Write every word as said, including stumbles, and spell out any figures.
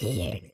Here.